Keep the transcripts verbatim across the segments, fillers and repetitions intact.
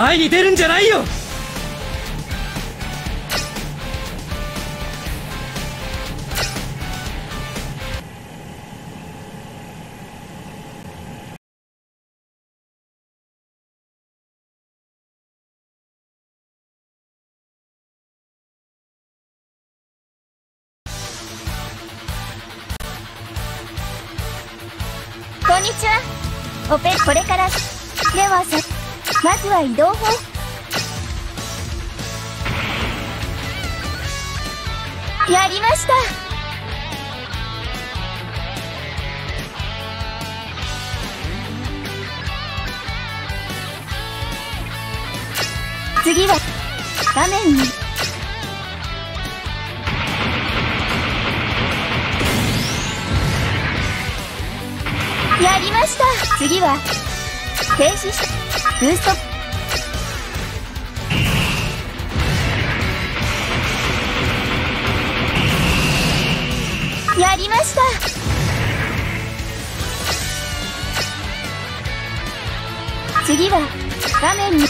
前に出るんじゃないよ。こんにちは。オペ、これからではさ、まずは移動法。やりました。次は画面に。やりました。次は停止しブースト。やりました。次は画面に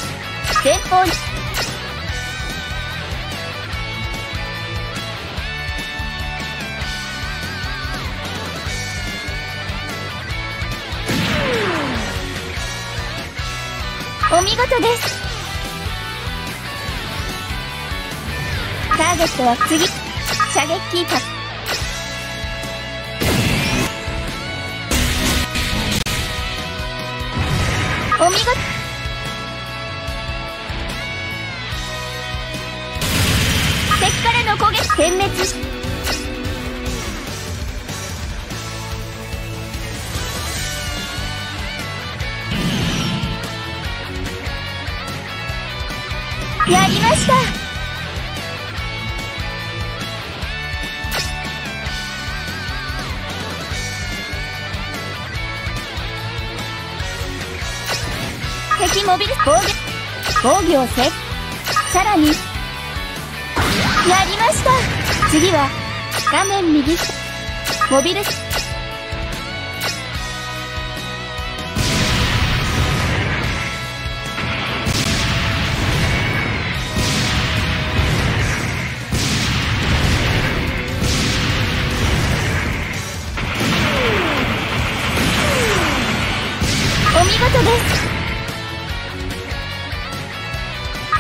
前方に。お見事です。ターゲットは次射撃機。お見事。敵からの攻撃点滅し。やりました。敵モビル防御、防御をせさらにやりました。次は画面右下モビル。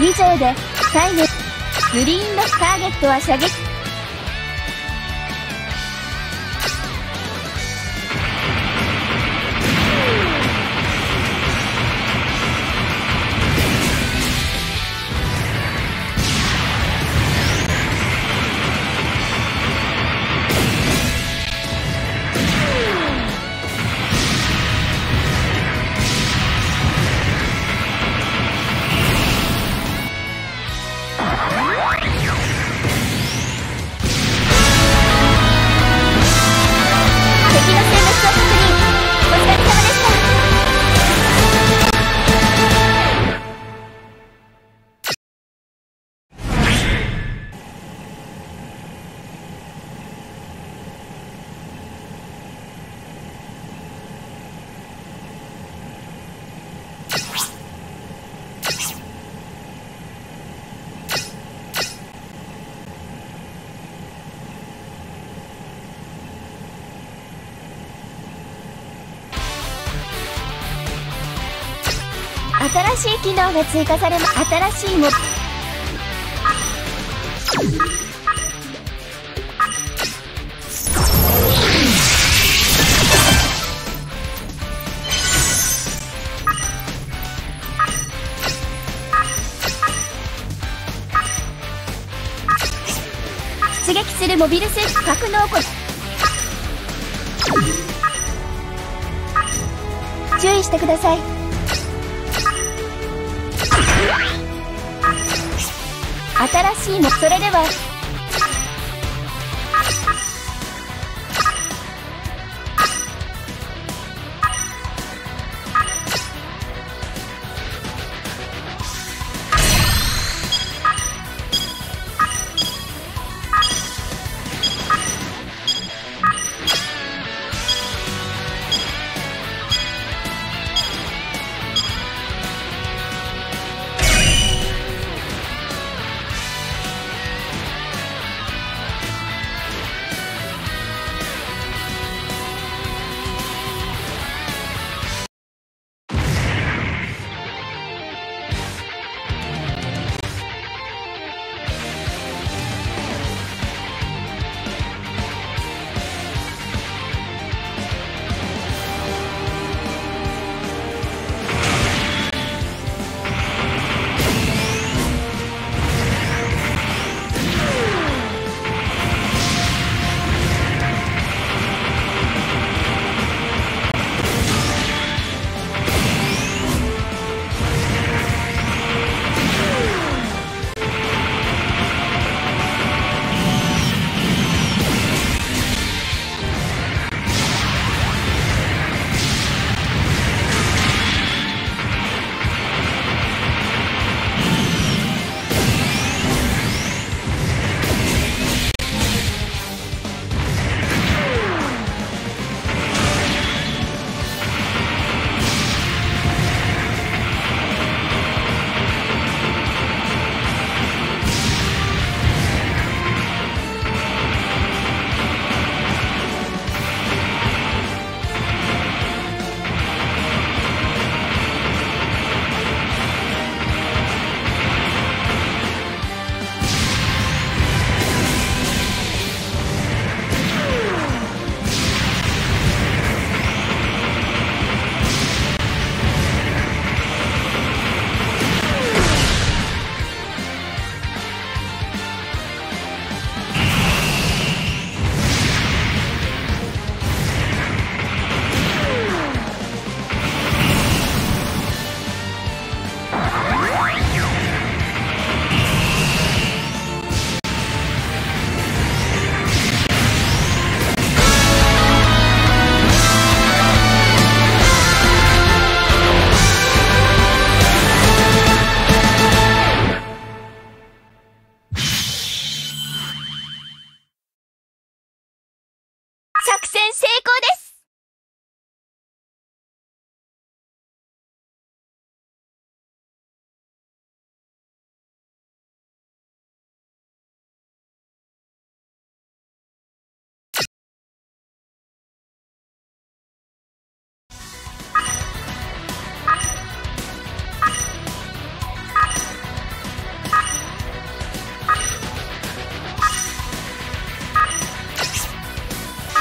以上で最後グリーンのターゲットは射撃。新しい機能が追加されます。新しいも出撃するモビルスーツ格納庫。注意してください。新しいも、それでは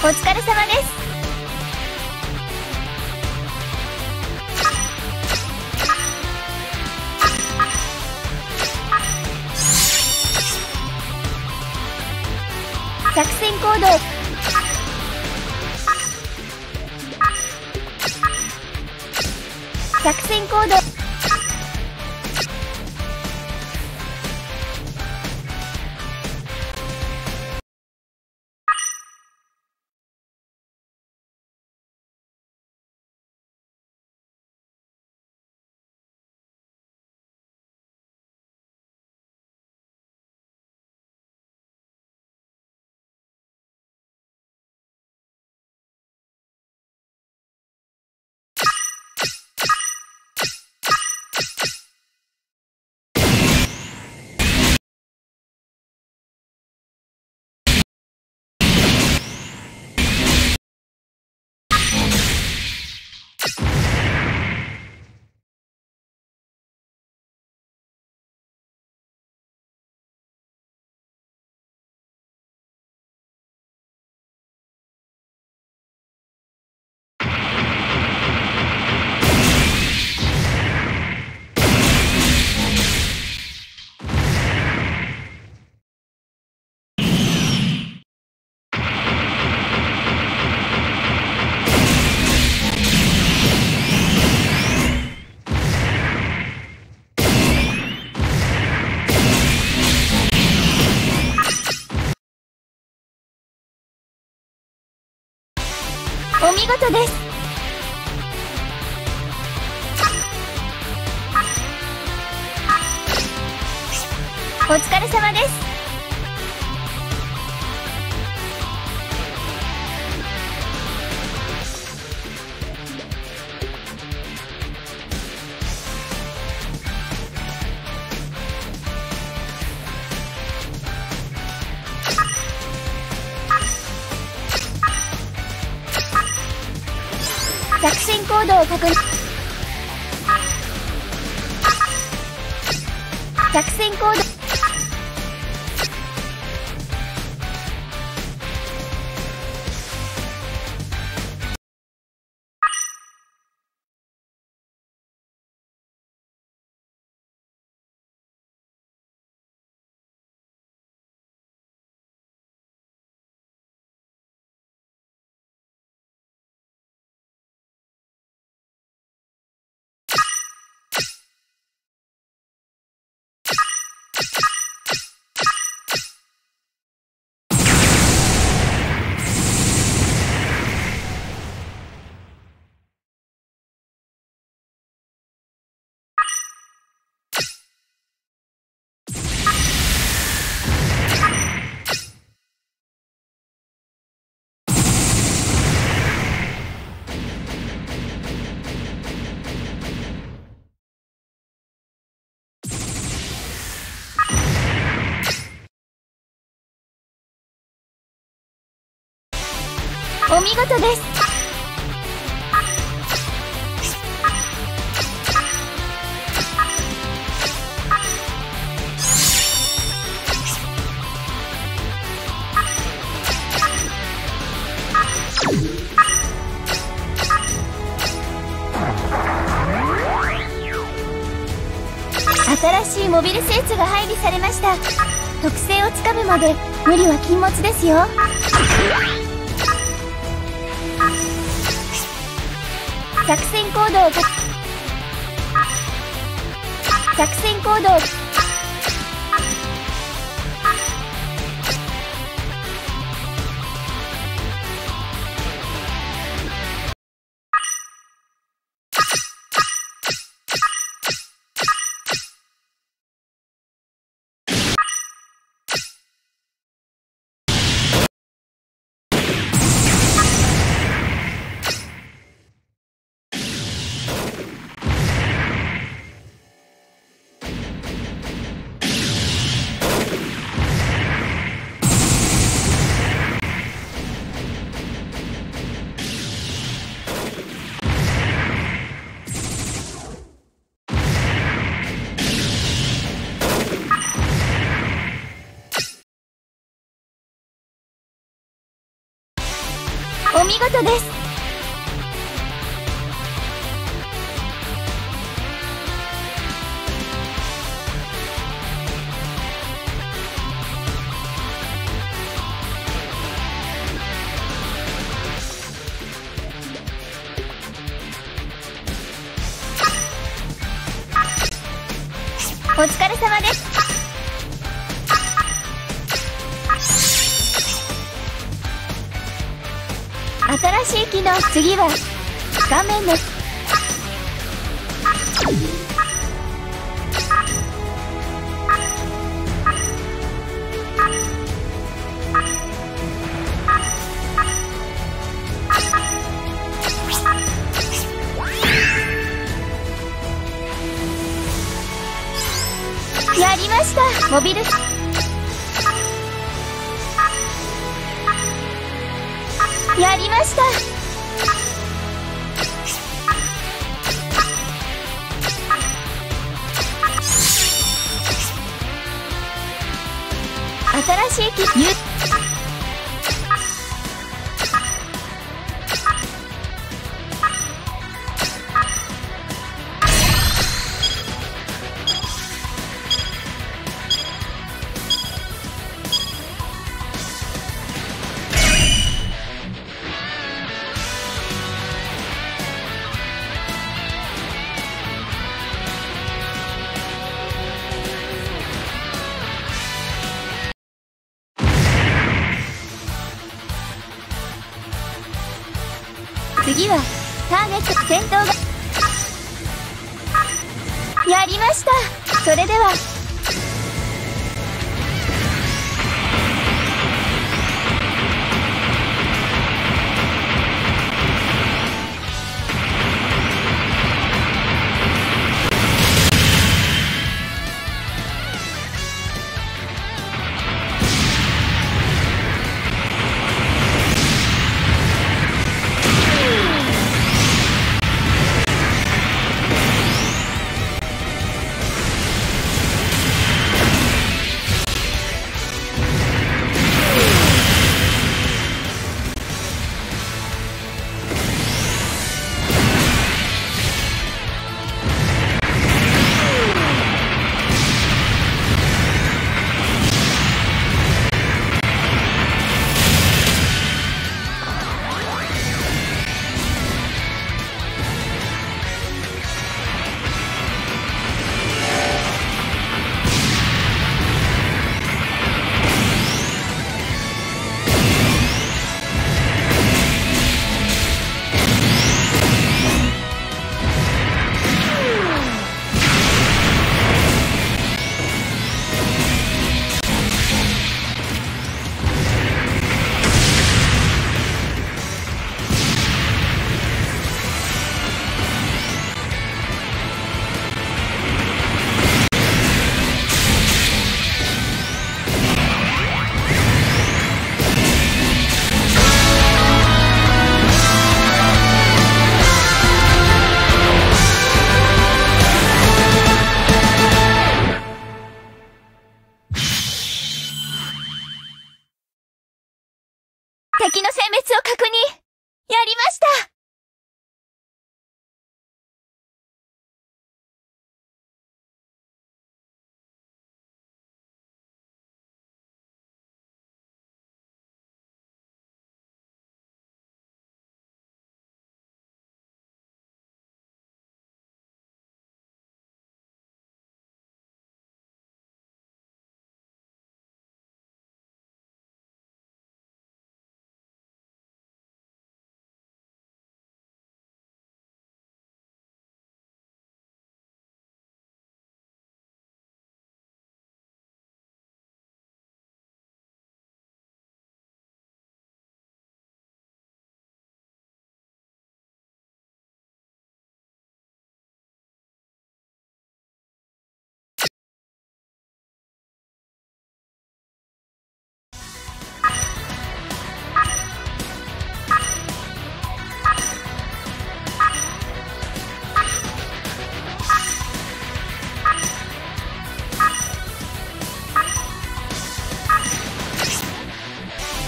お疲れ様です。作戦行動。作戦行動。お見事です。お疲れ様です。作戦行動を確認。作戦行動。お見事です。新しいモビルスーツが配備されました。特性をつかむまで無理は禁物ですよ。作戦行動。作戦行動。見事です。お疲れ様です。新しい機能、次は画面です。やりました。モビルやりました。新しい機能、次はターゲット戦闘がやりました。それでは敵の殲滅を確認。やりました。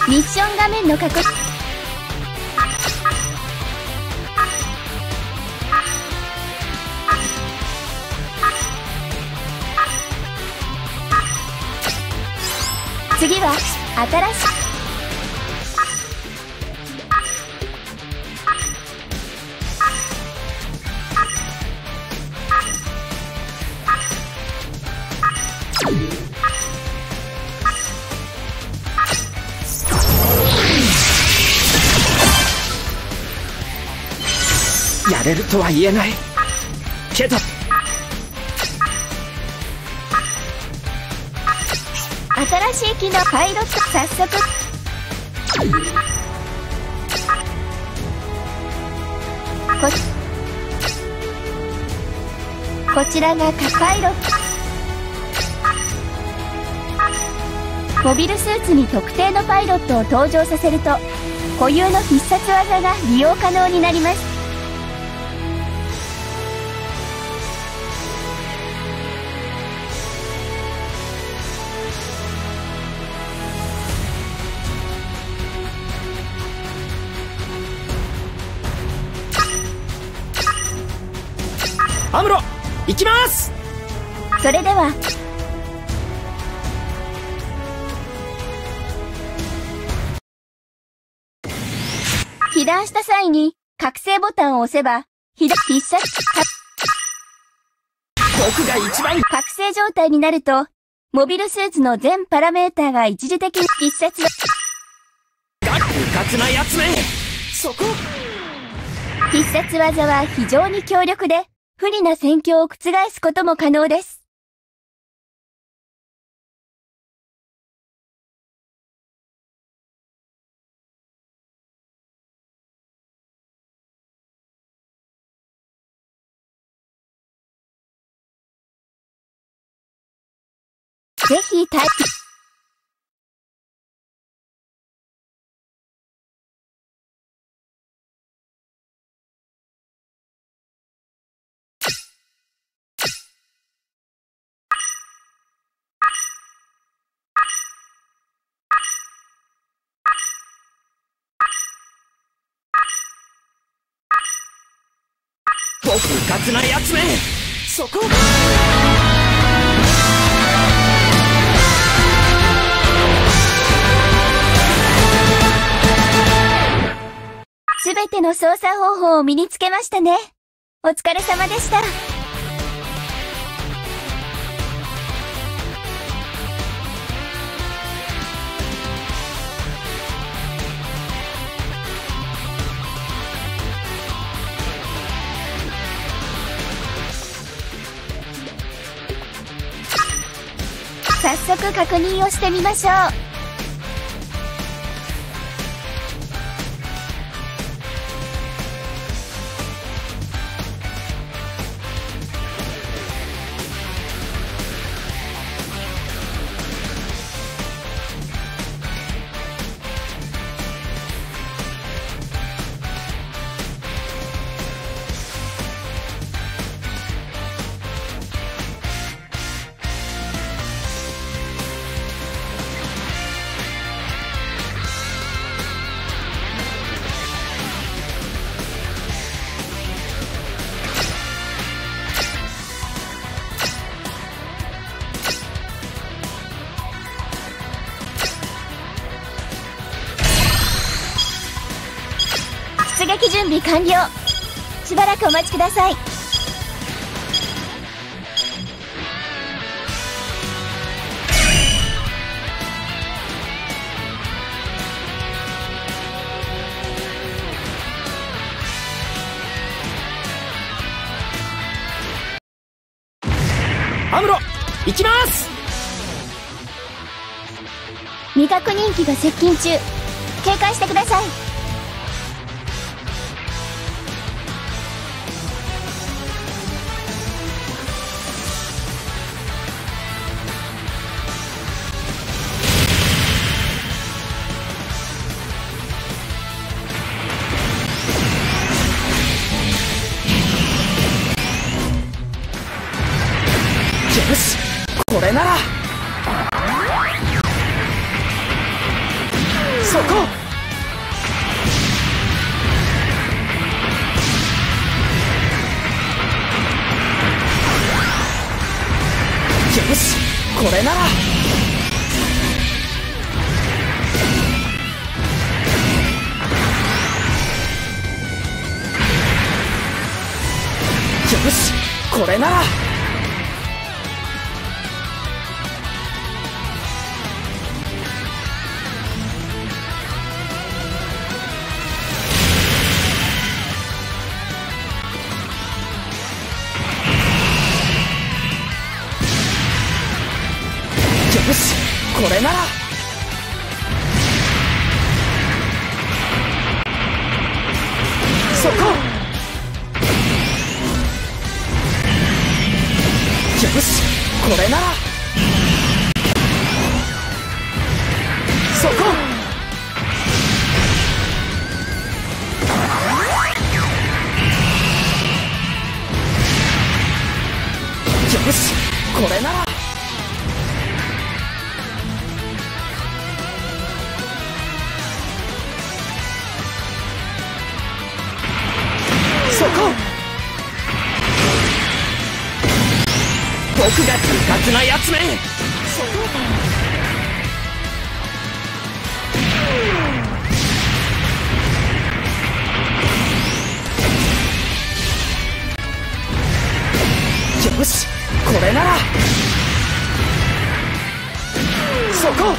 ミッション画面の過去次は新しい。やれるとは言えないけど、新しい機能パイロット、早速ここちらがパイロット。モビルスーツに特定のパイロットを登場させると、固有の必殺技が利用可能になります。アムロ、行きます。それでは被弾した際に覚醒ボタンを押せば被弾必殺。僕が一番覚醒状態になると、モビルスーツの全パラメーターが一時的に必殺。がうかつなやつめ、そこ。必殺技は非常に強力で、不利な戦況を覆すことも可能です。ぜひ体験。うかつなやつめ、そこ。すべての操作方法を身につけましたね。お疲れ様でした。早速確認をしてみましょう。出撃準備完了。しばらくお待ちください。アムロ、行きます。未確認機が接近中、警戒してください。これならそこ。よし、これなられならよし、これならそこ！よし、これならそこ！よし、これならそこ！僕が不覚なやつめ！そこ！よし、これならそこ！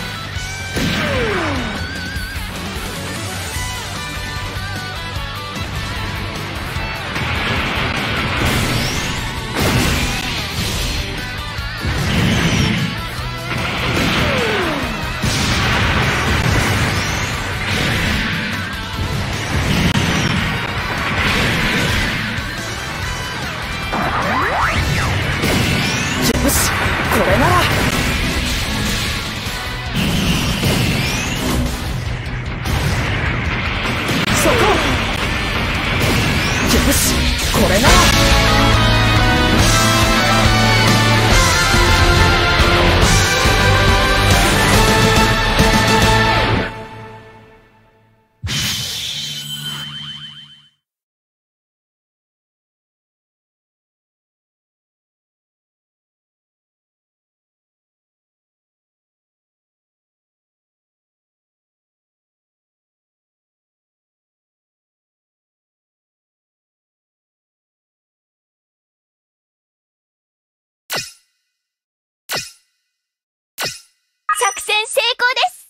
作戦成功です。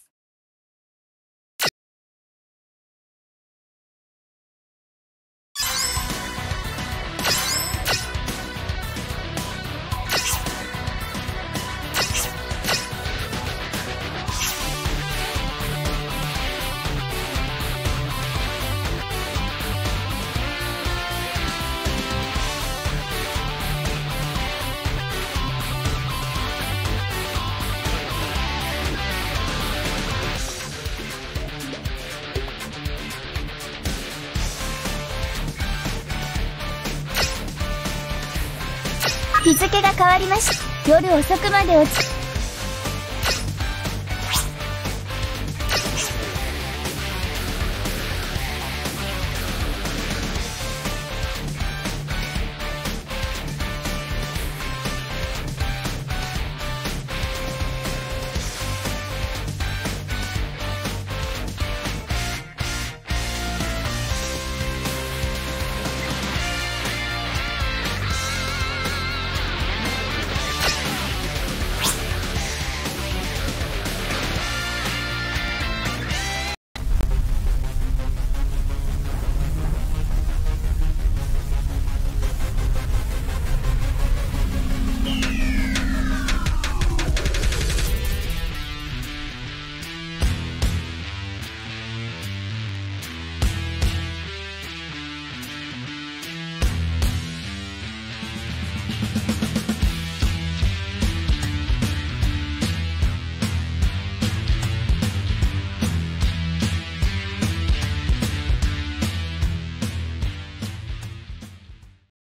日付が変わりました。夜遅くまでおつ